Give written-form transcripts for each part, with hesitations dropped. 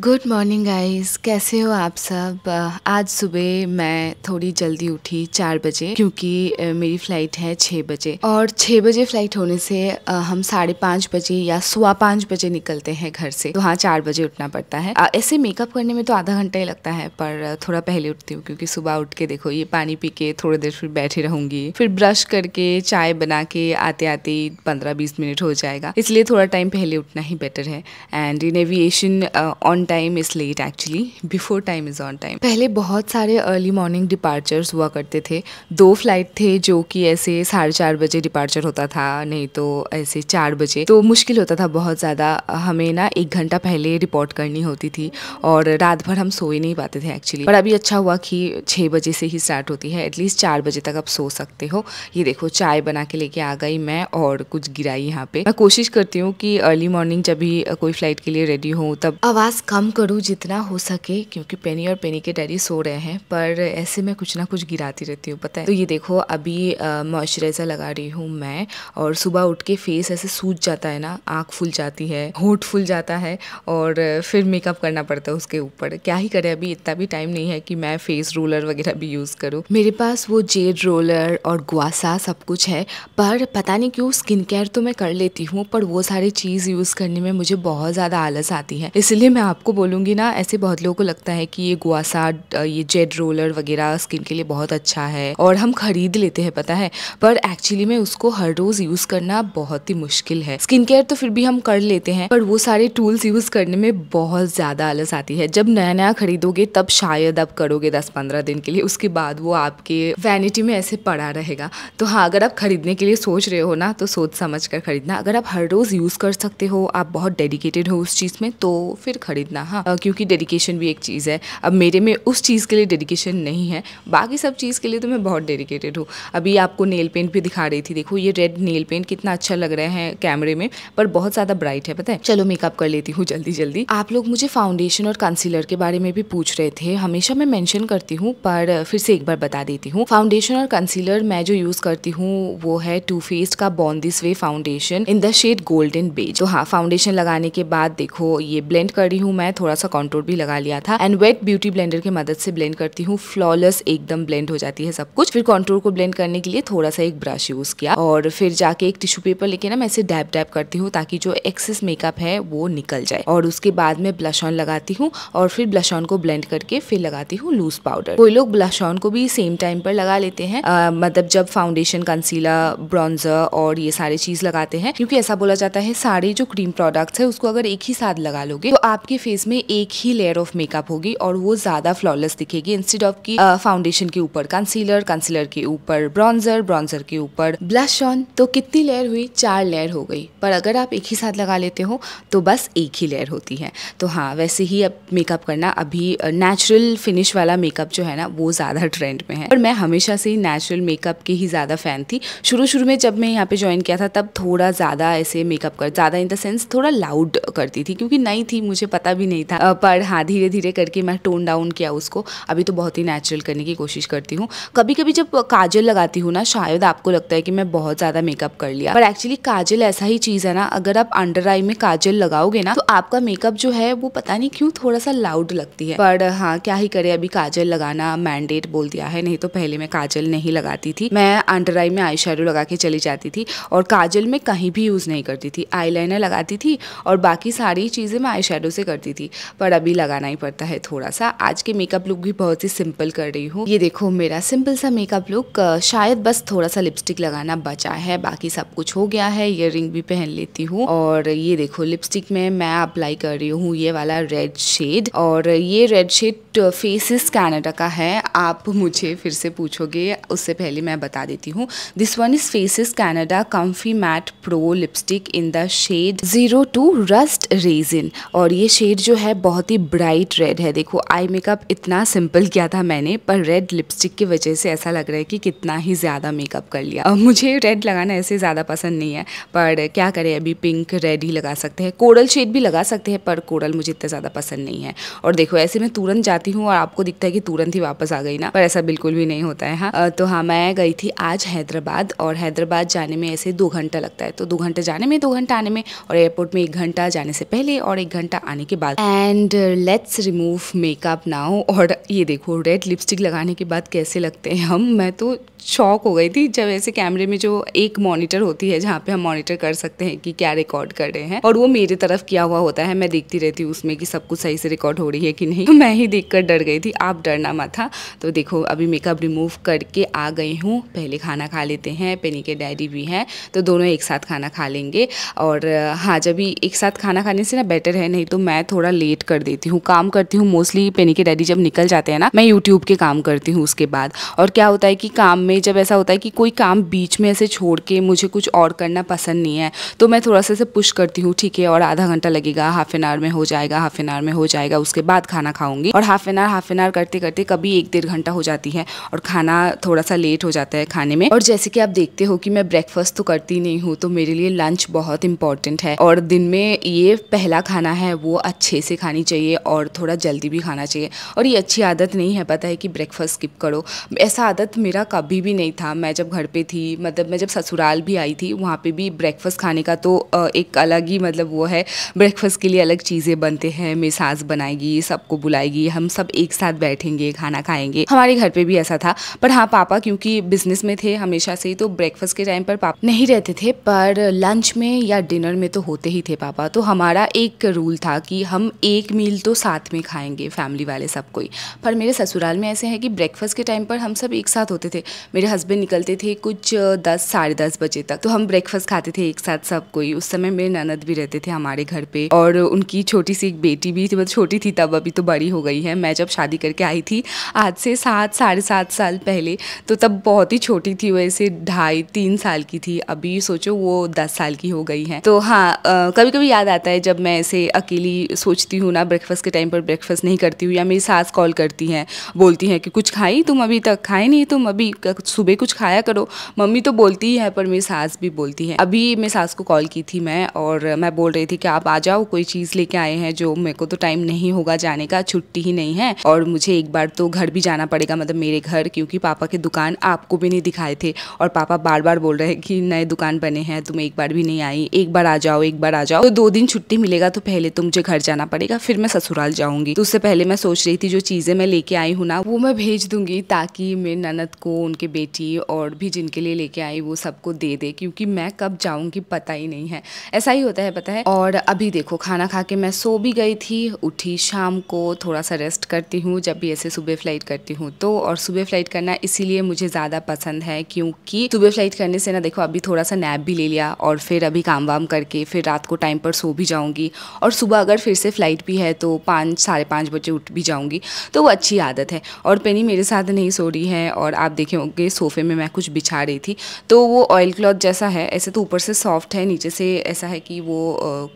Good morning guys, कैसे हो आप सब। आज सुबह मैं थोड़ी जल्दी उठी 4 बजे, क्योंकि मेरी फ़्लाइट है 6 बजे और 6 बजे फ़्लाइट होने से हम 5:30 बजे या 5:15 बजे निकलते हैं घर से, तो हाँ 4 बजे उठना पड़ता है। ऐसे मेकअप करने में तो आधा घंटा ही लगता है, पर थोड़ा पहले उठती हूँ क्योंकि सुबह उठ के देखो ये पानी पी के थोड़ी देर फिर बैठे रहूँगी, फिर ब्रश करके चाय बना के आते आते 15-20 मिनट हो जाएगा, इसलिए थोड़ा टाइम पहले उठना ही बेटर है। And in aviation time is late actually, before time is on time. पहले बहुत सारे अर्ली मॉर्निंग डिपार्चर्स हुआ करते थे। 2 फ्लाइट थे जो कि ऐसे 4:30 बजे डिपार्चर होता था, नहीं तो ऐसे 4 बजे, तो मुश्किल होता था बहुत ज़्यादा। हमें ना 1 घंटा पहले रिपोर्ट करनी होती थी और रात भर हम सो ही नहीं पाते थे एक्चुअली। पर अभी अच्छा हुआ कि 6 बजे से ही स्टार्ट होती है, एटलीस्ट 4 बजे तक आप सो सकते हो। ये देखो चाय बना के लेके आ गई मैं और कुछ गिराई यहाँ पे। मैं कोशिश करती हूँ कि अर्ली मॉर्निंग जब भी कोई फ्लाइट के लिए रेडी हूँ तब आवाज़ कम करूँ जितना हो सके, क्योंकि पेनी और पेनी के डैडी सो रहे हैं, पर ऐसे में कुछ ना कुछ गिराती रहती हूँ पता है। तो ये देखो अभी मॉइस्चराइज़र लगा रही हूँ मैं, और सुबह उठ के फेस ऐसे सूज जाता है ना, आँख फूल जाती है, होंठ फूल जाता है और फिर मेकअप करना पड़ता है उसके ऊपर। क्या ही करें, अभी इतना भी टाइम नहीं है कि मैं फेस रोलर वगैरह भी यूज़ करूँ। मेरे पास वो जेड रोलर और गुआसा सब कुछ है, पर पता नहीं क्यों स्किन केयर तो मैं कर लेती हूँ, पर वो सारी चीज़ यूज़ करने में मुझे बहुत ज़्यादा आलस आती है। इसलिए मैं आपको बोलूँगी ना, ऐसे बहुत लोगों को लगता है कि ये गुआसा, ये जेड रोलर वगैरह स्किन के लिए बहुत अच्छा है और हम खरीद लेते हैं पता है, पर एक्चुअली में उसको हर रोज यूज़ करना बहुत ही मुश्किल है। स्किन केयर तो फिर भी हम कर लेते हैं, पर वो सारे टूल्स यूज़ करने में बहुत ज़्यादा आलस आती है। जब नया नया खरीदोगे तब शायद आप करोगे 10-15 दिन के लिए, उसके बाद वो आपके वैनिटी में ऐसे पड़ा रहेगा। तो हाँ, अगर आप खरीदने के लिए सोच रहे हो ना तो सोच समझ कर खरीदना। अगर आप हर रोज़ यूज़ कर सकते हो, आप बहुत डेडिकेटेड हो उस चीज़ में, तो फिर खरीदना। हाँ, क्योंकि डेडिकेशन भी एक चीज़ है। अब मेरे में उस चीज़ के लिए डेडिकेशन नहीं है, बाकी सब चीज़ के लिए तो मैं बहुत डेडिकेटेड हूँ। अभी आपको नेल पेंट भी दिखा रही थी, देखो ये रेड नेल पेंट कितना अच्छा लग रहा है कैमरे में, पर बहुत ज़्यादा ब्राइट है पता है। चलो मेकअप कर लेती हूँ जल्दी जल्दी। आप लोग मुझे फाउंडेशन और कंसीलर के बारे में भी पूछ रहे थे, हमेशा मैं मेंशन करती हूँ पर फिर से एक बार बता देती हूँ। फाउंडेशन और कंसीलर मैं जो यूज़ करती हूँ वो है टू फेस्ड का born this way foundation in the shade golden beige. तो हाँ, फाउंडेशन लगाने के बाद देखो ये ब्लेंड कर रही हूँ मैं, थोड़ा सा कंटूर भी लगा लिया था, एंड वेट ब्यूटी ब्लेंडर की मदद से ब्लेंड करती हूँ। फ्लॉलेस एकदम ब्लेंड हो जाती है सब कुछ। फिर कंटूर को ब्लेंड करने के लिए थोड़ा सा एक ब्रश यूज किया और फिर जाके एक टिश्यू पेपर लेके ना मैं इसे डैप डैप करती हूँ ताकि जो एक्सेस मेकअप है वो निकल जाए, और उसके बाद में ब्लश ऑन लगाती हूँ और फिर ब्लश ऑन को ब्लेंड करके फिर लगाती हूँ लूज पाउडर। कोई लोग ब्लश ऑन को भी सेम टाइम पर लगा लेते हैं, मतलब जब फाउंडेशन, कंसीलर, ब्रॉन्जर और ये सारी चीज लगाते हैं, क्योंकि ऐसा बोला जाता है सारे जो क्रीम प्रोडक्ट्स है उसको अगर एक ही साथ लगा लोगे तो आपके फेस में एक ही लेयर ऑफ मेकअप होगी और वो ज्यादा फ्लॉलेस दिखेगी, इंस्टेड ऑफ की फाउंडेशन के ऊपर कंसीलर, कंसीलर के ऊपर ब्रॉन्जर, ब्रॉन्जर के ऊपर ब्लश ऑन। तो कितनी लेयर हुई? 4 लेयर हो गई। पर अगर आप एक ही साथ लगा लेते हो तो बस एक ही लेयर होती है। तो हाँ, वैसे ही अब मेकअप करना, अभी नेचुरल फिनिश वाला मेकअप जो है ना वो ज्यादा ट्रेंड में है, और मैं हमेशा से ही नेचुरल मेकअप की ही ज्यादा फैन थी। शुरू में जब मैं यहाँ पे ज्वाइन किया था तब थोड़ा ज्यादा ऐसे मेकअप कर, ज्यादा इन द सेंस थोड़ा लाउड करती थी क्योंकि नई थी, मुझे पता भी नहीं था, पर हाँ धीरे धीरे करके मैं टोन डाउन किया उसको। अभी तो बहुत ही नेचुरल करने की कोशिश करती हूँ। कभी कभी जब काजल लगाती हूँ ना, शायद आपको लगता है कि मैं बहुत ज़्यादा मेकअप कर लिया, पर एक्चुअली काजल ऐसा ही चीज़ है ना, अगर आप अंडर आई में काजल लगाओगे ना तो आपका मेकअप जो है वो पता नहीं क्यों थोड़ा सा लाउड लगती है। पर हाँ, क्या ही करे, अभी काजल लगाना मैंडेट बोल दिया है, नहीं तो पहले मैं काजल नहीं लगाती थी। मैं अंडर आई में आई शेडो लगा के चली जाती थी और काजल में कहीं भी यूज़ नहीं करती थी। आई लाइनर लगाती थी और बाकी सारी चीज़ें मैं आई शेडो से करती थी, पर अभी लगाना ही पड़ता है थोड़ा सा। आज के मेकअप लुक भी बहुत ही सिंपल कर रही हूँ। ये देखो मेरा सिंपल सा मेकअप लुक, शायद बस थोड़ा सा लिपस्टिक लगाना बचा है, बाकी सब कुछ हो गया है। ईयररिंग भी पहन लेती हूँ। और ये देखो लिपस्टिक में मैं अप्लाई कर रही हूँ ये वाला रेड शेड, और ये रेड शेड फेसेस कनाडा का है। आप मुझे फिर से पूछोगे, उससे पहले मैं बता देती हूँ। This one is faces Canada comfy matte pro lipstick in the shade 02 rust raisin, और ये शेड जो है बहुत ही ब्राइट रेड है। देखो आई मेकअप इतना सिंपल किया था मैंने, पर रेड लिपस्टिक की वजह से ऐसा लग रहा है कि कितना ही ज़्यादा मेकअप कर लिया। और मुझे रेड लगाना ऐसे ज़्यादा पसंद नहीं है, पर क्या करें, अभी पिंक रेड ही लगा सकते हैं। कोरल शेड भी लगा सकते हैं, पर कोरल मुझे इतना ज़्यादा पसंद नहीं है। और देखो ऐसे मैं तुरंत जाती हूँ और आपको दिखता है कि तुरंत ही वापस आ गई ना, पर ऐसा बिल्कुल भी नहीं होता है। हाँ, तो हाँ मैं गई थी आज हैदराबाद, और हैदराबाद जाने में ऐसे 2 घंटा लगता है, तो 2 घंटे जाने में 2 घंटा आने में, और एयरपोर्ट में 1 घंटा जाने से पहले और 1 घंटा आने के बाद। And let's remove makeup now. और ये देखो रेड लिपस्टिक लगाने के बाद कैसे लगते हैं हम। मैं तो शॉक हो गई थी जब ऐसे कैमरे में जो एक मॉनिटर होती है जहाँ पे हम मॉनिटर कर सकते हैं कि क्या रिकॉर्ड कर रहे हैं, और वो मेरे तरफ किया हुआ होता है। मैं देखती रहती हूँ उसमें कि सब कुछ सही से रिकॉर्ड हो रही है कि नहीं। मैं ही देखकर डर गई थी, आप डरना मत। तो देखो अभी मेकअप रिमूव करके आ गई हूँ। पहले खाना खा लेते हैं, पेनी के डैडी भी हैं तो दोनों एक साथ खाना खा लेंगे। और हाँ, जब भी एक साथ खाना खाने से ना बेटर है, नहीं तो मैं थोड़ा लेट कर देती हूँ, काम करती हूँ। मोस्टली पेनी के डैडी जब निकल जाते हैं ना, मैं यूट्यूब के काम करती हूँ उसके बाद। और क्या होता है कि काम में जब ऐसा होता है कि कोई काम बीच में ऐसे छोड़ के मुझे कुछ और करना पसंद नहीं है, तो मैं थोड़ा सा ऐसे पुश करती हूँ, ठीक है और आधा घंटा लगेगा, हाफ एन आवर में हो जाएगा, हाफ एन आवर में हो जाएगा, उसके बाद खाना खाऊंगी। और हाफ एन आवर करते करते कभी एक डेढ़ घंटा हो जाती है और खाना थोड़ा सा लेट हो जाता है खाने में। और जैसे कि आप देखते हो कि मैं ब्रेकफास्ट तो करती नहीं हूँ, तो मेरे लिए लंच बहुत इंपॉर्टेंट है। और दिन में ये पहला खाना है वो अच्छे से खानी चाहिए और थोड़ा जल्दी भी खाना चाहिए। और ये अच्छी आदत नहीं है, पता है कि ब्रेकफास्ट स्किप करो, ऐसा आदत मेरा कभी भी नहीं था। मैं जब घर पे थी, मतलब मैं जब ससुराल भी आई थी, वहाँ पे भी ब्रेकफास्ट खाने का तो एक अलग ही मतलब वो है। ब्रेकफास्ट के लिए अलग चीज़ें बनते हैं, मेरी सास बनाएगी, सबको बुलाएगी, हम सब एक साथ बैठेंगे, खाना खाएंगे। हमारे घर पे भी ऐसा था। पर हाँ, पापा क्योंकि बिजनेस में थे हमेशा से ही, तो ब्रेकफास्ट के टाइम पर पापा नहीं रहते थे, पर लंच में या डिनर में तो होते ही थे पापा। तो हमारा एक रूल था कि हम एक मील तो साथ में खाएंगे, फैमिली वाले सब कोई। पर मेरे ससुराल में ऐसे है कि ब्रेकफास्ट के टाइम पर हम सब एक साथ होते थे। मेरे हस्बैंड निकलते थे कुछ 10 साढ़े 10 बजे तक, तो हम ब्रेकफास्ट खाते थे एक साथ सब कोई। उस समय मेरे ननद भी रहते थे हमारे घर पे, और उनकी छोटी सी एक बेटी भी थी, मतलब छोटी थी तब, अभी तो बड़ी हो गई है। मैं जब शादी करके आई थी आज से 7 साढ़े 7 साल पहले, तो तब बहुत ही छोटी थी, वैसे 2.5 3 साल की थी। अभी सोचो वो 10 साल की हो गई है। तो हाँ, कभी कभी याद आता है जब मैं ऐसे अकेली सोचती हूँ ना, ब्रेकफास्ट के टाइम पर ब्रेकफास्ट नहीं करती हूँ, या मेरी सास कॉल करती हैं, बोलती हैं कि कुछ खाई तुम, अभी तक खाए नहीं तुम, अभी सुबह कुछ खाया करो। मम्मी तो बोलती है, पर मेरी सास भी बोलती है। अभी मेरी सास को कॉल की थी मैं, और मैं बोल रही थी कि आप आ जाओ, कोई चीज़ लेके आए हैं जो मेरे को तो टाइम नहीं होगा जाने का, छुट्टी ही नहीं है, और मुझे एक बार तो घर भी जाना पड़ेगा, मतलब मेरे घर, क्योंकि पापा की दुकान आपको भी नहीं दिखाए थे। और पापा बार बार बोल रहे हैं कि नए दुकान बने हैं, तुम एक बार भी नहीं आई, एक बार आ जाओ, एक बार आ जाओ। तो 2 दिन छुट्टी मिलेगा तो पहले तो मुझे घर जाना पड़ेगा, फिर मैं ससुराल जाऊंगी। तो उससे पहले मैं सोच रही थी जो चीज़ें मैं लेके आई हूँ ना, वो मैं भेज दूंगी, ताकि मेरी ननद को, उनकी बेटी और भी जिनके लिए लेके आई वो सबको दे दे, क्योंकि मैं कब जाऊँगी पता ही नहीं है। ऐसा ही होता है, पता है। और अभी देखो खाना खा के मैं सो भी गई थी, उठी शाम को, थोड़ा सा रेस्ट करती हूँ जब भी ऐसे सुबह फ्लाइट करती हूँ तो। और सुबह फ्लाइट करना इसीलिए मुझे ज़्यादा पसंद है क्योंकि सुबह फ्लाइट करने से ना, देखो अभी थोड़ा सा नैप भी ले लिया, और फिर अभी काम वाम करके फिर रात को टाइम पर सो भी जाऊँगी, और सुबह अगर फिर से फ्लाइट भी है तो 5 साढ़े 5 बजे उठ भी जाऊँगी। तो वो अच्छी आदत है। और पेनी मेरे साथ नहीं सो रही है, और आप देखे होंगे सोफे में मैं कुछ बिछा रही थी, तो वो ऑयल क्लॉथ जैसा है, ऐसे तो ऊपर से सॉफ्ट है, नीचे से ऐसा है कि वो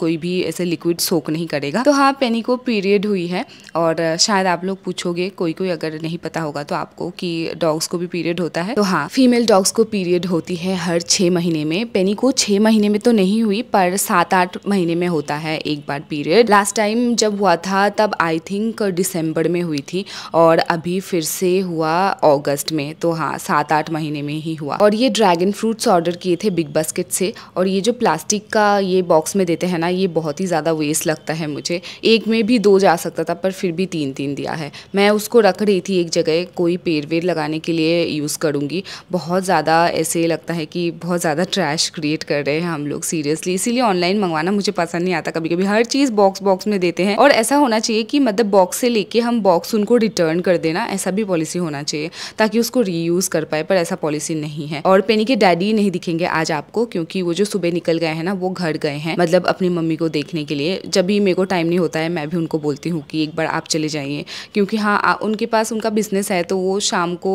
कोई भी ऐसे लिक्विड सोक नहीं करेगा। तो हाँ, पेनी को पीरियड हुई है, और शायद आप लोग पूछोगे, कोई कोई अगर नहीं पता होगा तो आपको, कि डॉग्स को भी पीरियड होता है। तो हाँ, फीमेल डॉग्स को पीरियड होती है हर 6 महीने में। पेनी को 6 महीने में तो नहीं हुई, पर 7-8 महीने में होता है एक बार पीरियड। लास्ट टाइम जब हुआ था तब आई थिंक डिसम्बर में हुई थी, और अभी फिर से हुआ अगस्त में। तो हाँ, 7-8 महीने में ही हुआ। और ये ड्रैगन फ्रूट्स ऑर्डर किए थे बिग बास्केट से, और ये जो प्लास्टिक का ये बॉक्स में देते हैं ना, ये बहुत ही ज़्यादा वेस्ट लगता है मुझे। एक में भी 2 जा सकता था, पर फिर भी 3-3 दिया है। मैं उसको रख रही थी एक जगह, कोई पेड़ वेड़ लगाने के लिए यूज़ करूँगी। बहुत ज़्यादा ऐसे लगता है कि बहुत ज़्यादा ट्रैश क्रिएट कर रहे हैं हम लोग सीरियसली, इसीलिए ऑनलाइन मंगवाना मुझे पसंद नहीं आता। कभी कभी हर चीज़ बॉक्स में देते हैं, और ऐसा होना चाहिए कि मतलब बॉक्स से लेके हम बॉक्स उनको रिटर्न कर देना, ऐसा भी पॉलिसी होना चाहिए, ताकि उसको रीयूज़ कर पाए, पर ऐसा पॉलिसी नहीं है। और पेनी के डैडी नहीं दिखेंगे आज आपको, क्योंकि वो जो सुबह निकल गए हैं ना, वो घर गए हैं, मतलब अपनी मम्मी को देखने के लिए। जब भी मेरे को टाइम नहीं होता है, मैं भी उनको बोलती हूँ कि एक बार आप चले जाइए, क्योंकि हाँ, उनके पास उनका बिजनेस है, तो वो शाम को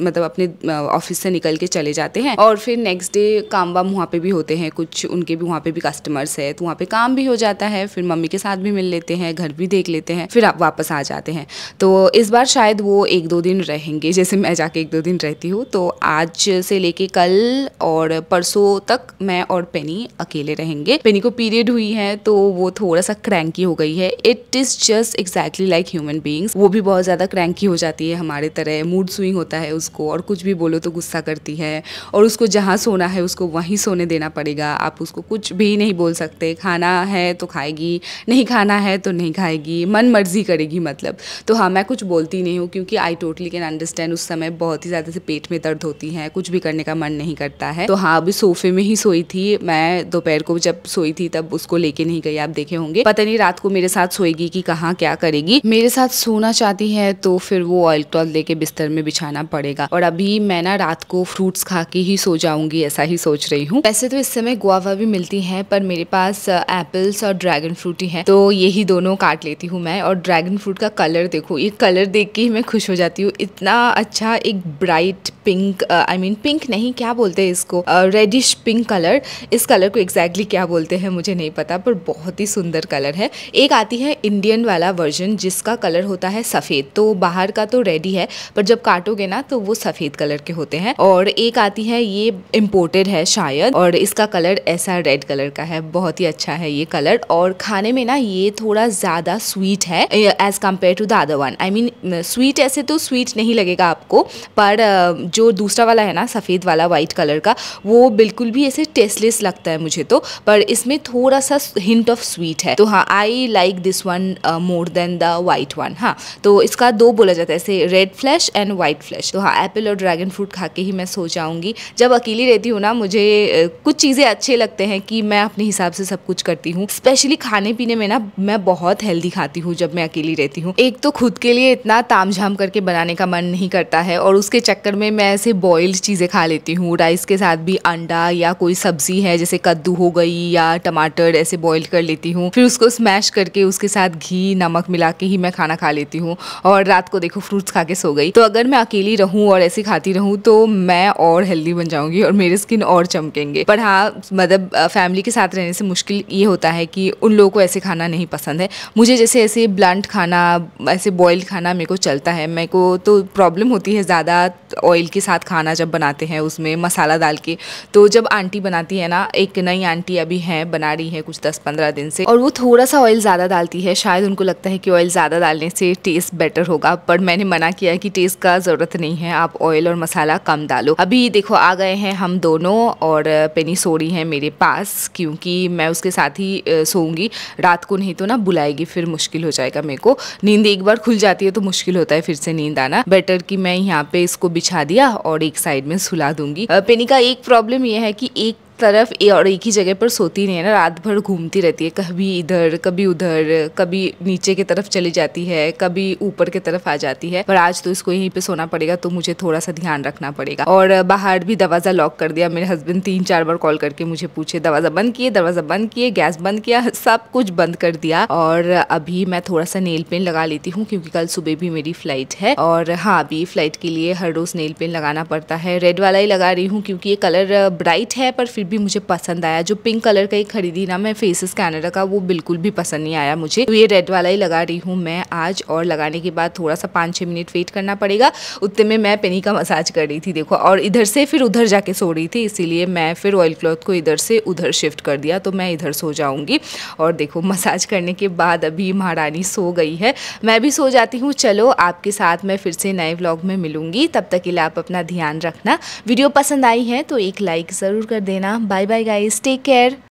मतलब अपने ऑफिस से निकल के चले जाते हैं, और फिर नेक्स्ट डे काम वाम वहाँ पे भी होते हैं कुछ, उनके भी वहाँ पे भी कस्टमर्स है, तो वहाँ पे काम भी हो जाता है, फिर मम्मी के साथ भी मिल लेते हैं, घर भी देख लेते हैं, फिर आप वापस आ जाते हैं। तो इस बार शायद वो 1-2 दिन रहेंगे, जैसे मैं जाके 1-2 दिन रहती हूँ। तो आज से लेके कल और परसों तक मैं और पेनी अकेले रहेंगे। पेनी को पीरियड हुई है, तो वो थोड़ा सा क्रैंकी हो गई है। It is just exactly like human beings. वो भी बहुत ज़्यादा क्रैंकी हो जाती है हमारे तरह, मूड स्विंग होता है उसको, और कुछ भी बोलो तो गुस्सा करती है, और उसको जहाँ सोना है उसको वहीं सोने देना पड़ेगा, आप उसको कुछ भी नहीं बोल सकते। खाना है तो खाएगी, नहीं खाना है तो नहीं खाएगी, मन मर्जी करेगी मतलब। तो हाँ, मैं कुछ बोलती नहीं हूँ क्योंकि आई टोटली कैन अंडरस्टैंड। उस समय बहुत ही ज़्यादा से पेट में दर्द होती है, कुछ भी करने का मन नहीं करता है। तो हाँ, अभी सोफे में ही सोई थी मैं, दोपहर को जब सोई थी तब उसको लेके नहीं गई, आप देखे होंगे। पता नहीं रात को मेरे साथ सोएगी कि कहाँ क्या करेगी। मेरे साथ सोना चाहती है तो फिर वो ऑयल क्लॉथ लेके बिस्तर में बिछाना पड़ेगा। और अभी मैं ना रात को फ्रूट्स खा के ही सो जाऊंगी, ऐसा ही सोच रही हूँ। वैसे तो इस समय गुआवा भी मिलती है पर मेरे पास एप्पल्स और ड्रैगन फ्रूट ही है, तो यही दोनों काट लेती हूँ मैं। और ड्रैगन फ्रूट का कलर देखो, ये कलर देख के ही मैं खुश हो जाती हूँ, इतना अच्छा, एक bright pink, I mean pink नहीं, क्या बोलते हैं इसको, रेडिश पिंक कलर। इस कलर को एग्जैक्टली क्या बोलते हैं मुझे नहीं पता, पर बहुत ही सुंदर कलर है। एक आती है इंडियन वाला वर्जन जिसका कलर होता है सफ़ेद, तो बाहर का तो रेडी है पर जब काटोगे ना तो वो सफ़ेद कलर के होते हैं। और एक आती है, ये इम्पोर्टेड है शायद, और इसका कलर ऐसा रेड कलर का है, बहुत ही अच्छा है ये कलर। और खाने में ना ये थोड़ा ज़्यादा स्वीट है as compare to the other one, I mean sweet, ऐसे तो स्वीट नहीं लगेगा आपको, पर जो दूसरा वाला है ना सफ़ेद वाला वाइट कलर का, वो बिल्कुल भी ऐसे टेस्टलेस लगता है मुझे तो, पर इसमें थोड़ा सा हिंट ऑफ स्वीट है। तो हाँ, I like this one more than the white one. हाँ, तो इसका दो बोला जाता है ऐसे, red flesh and white flesh. तो हाँ, एप्पल और ड्रैगन फ्रूट खा के ही मैं सो जाऊँगी। जब अकेली रहती हूँ ना, मुझे कुछ चीज़ें अच्छे लगते हैं कि मैं अपने हिसाब से सब कुछ करती हूँ। स्पेशली खाने पीने में ना मैं बहुत हेल्दी खाती हूँ जब मैं अकेली रहती हूँ। एक तो खुद के लिए इतना ताम झाम करके बनाने का मन नहीं करता है, और उसके चक्कर में मैं ऐसे बॉइल्ड चीज़ें खा लेती हूँ। राइस के साथ भी अंडा या कोई सब्जी है जैसे कद्दू हो गई या टमाटर, ऐसे बॉइल्ड कर लेती हूँ, फिर उसको स्मैश करके उसके साथ घी नमक मिला के ही मैं खाना खा लेती हूँ। और रात को देखो फ्रूट्स खा के सो गई। तो अगर मैं अकेली रहूँ और ऐसे खाती रहूँ तो मैं और हेल्दी बन जाऊँगी और मेरे स्किन और चमकेंगे। पर हाँ, मतलब फैमिली के साथ रहने से मुश्किल ये होता है कि उन लोगों को ऐसे खाना नहीं पसंद है। मुझे जैसे ऐसे ब्लंट खाना, ऐसे बॉइल्ड खाना मेरे को चलता है। मेरे को तो प्रॉब्लम होती है ज़्यादा ऑयल के साथ खाना जब बनाते हैं उसमें मसाला डाल के। तो जब आंटी बनाती है ना, एक नई आंटी अभी है, बना रही है कुछ 10-15 दिन से, और वो थोड़ा सा ऑयल ज़्यादा डालती है। शायद उनको लगता है कि ऑयल ज़्यादा डालने से टेस्ट बेटर होगा, पर मैंने मना किया है कि टेस्ट का ज़रूरत नहीं है, आप ऑयल और मसाला कम डालो। अभी देखो आ गए हैं हम दोनों, और पेनी सो रही है मेरे पास क्योंकि मैं उसके साथ ही सोऊंगी रात को, नहीं तो ना बुलाएगी, फिर मुश्किल हो जाएगा मेरे को। नींद एक बार खुल जाती है तो मुश्किल होता है फिर से नींद आना। बेटर कि मैं यहाँ पे इसको बिछा दिया और एक साइड में सुला दूंगी। पेनी का एक प्रॉब्लम यह है कि एक तरफ और एक ही जगह पर सोती नहीं है ना, रात भर घूमती रहती है, कभी इधर कभी उधर, कभी नीचे की तरफ चली जाती है, कभी ऊपर की तरफ आ जाती है। पर आज तो इसको यहीं पे सोना पड़ेगा, तो मुझे थोड़ा सा ध्यान रखना पड़ेगा। और बाहर भी दरवाज़ा लॉक कर दिया। मेरे हस्बैंड 3-4 बार कॉल करके मुझे पूछे, दरवाज़ा बंद किए, दरवाज़ा बंद किए, गैस बंद किया, सब कुछ बंद कर दिया। और अभी मैं थोड़ा सा नेल पेंट लगा लेती हूँ क्योंकि कल सुबह भी मेरी फ्लाइट है। और हाँ, अभी फ्लाइट के लिए हर रोज़ नेल पेंट लगाना पड़ता है। रेड वाला ही लगा रही हूँ क्योंकि ये कलर ब्राइट है, पर फिर भी मुझे पसंद आया। जो पिंक कलर का ही खरीदी ना मैं, फेसेस कैनेडा का, वो बिल्कुल भी पसंद नहीं आया मुझे, तो ये रेड वाला ही लगा रही हूँ मैं आज। और लगाने के बाद थोड़ा सा 5-6 मिनट वेट करना पड़ेगा। उतने में मैं पेनी का मसाज कर रही थी देखो, और इधर से फिर उधर जाके सो रही थी, इसीलिए मैं फिर ऑयल क्लॉथ को इधर से उधर शिफ्ट कर दिया, तो मैं इधर सो जाऊँगी। और देखो मसाज करने के बाद अभी महारानी सो गई है, मैं भी सो जाती हूँ। चलो आपके साथ मैं फिर से नए व्लॉग में मिलूंगी, तब तक के लिए आप अपना ध्यान रखना। वीडियो पसंद आई है तो एक लाइक ज़रूर कर देना। Bye bye guys, take care.